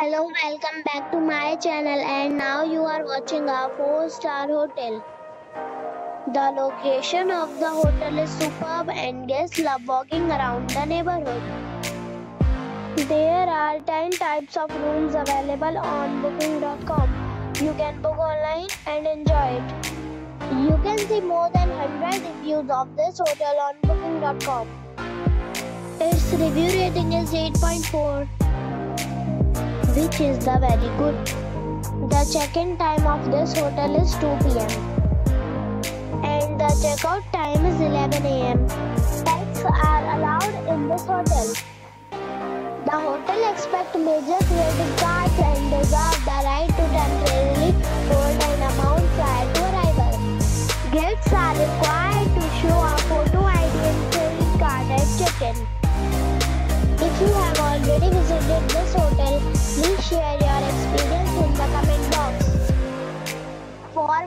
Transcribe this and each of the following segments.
Hello, welcome back to my channel, and now you are watching a 4-star hotel. The location of the hotel is superb and guests love walking around the neighborhood. There are 10 types of rooms available on booking.com. You can book online and enjoy it. You can see more than 100 reviews of this hotel on booking.com. Its review rating is 8.4. which is the very good. The check-in time of this hotel is 2 p.m. and the check-out time is 11 a.m. Pets are allowed in this hotel. The hotel accepts major credit cards and reserves the right to temporarily hold an amount prior to arrival. Guests are required to show a photo ID and credit card at check-in. If you have already visited this hotel, please share your experience in the comment box. For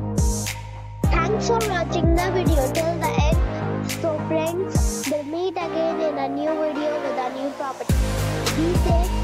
Thanks for watching the video till the end. So friends, we'll meet again in a new video with a new property. Be safe.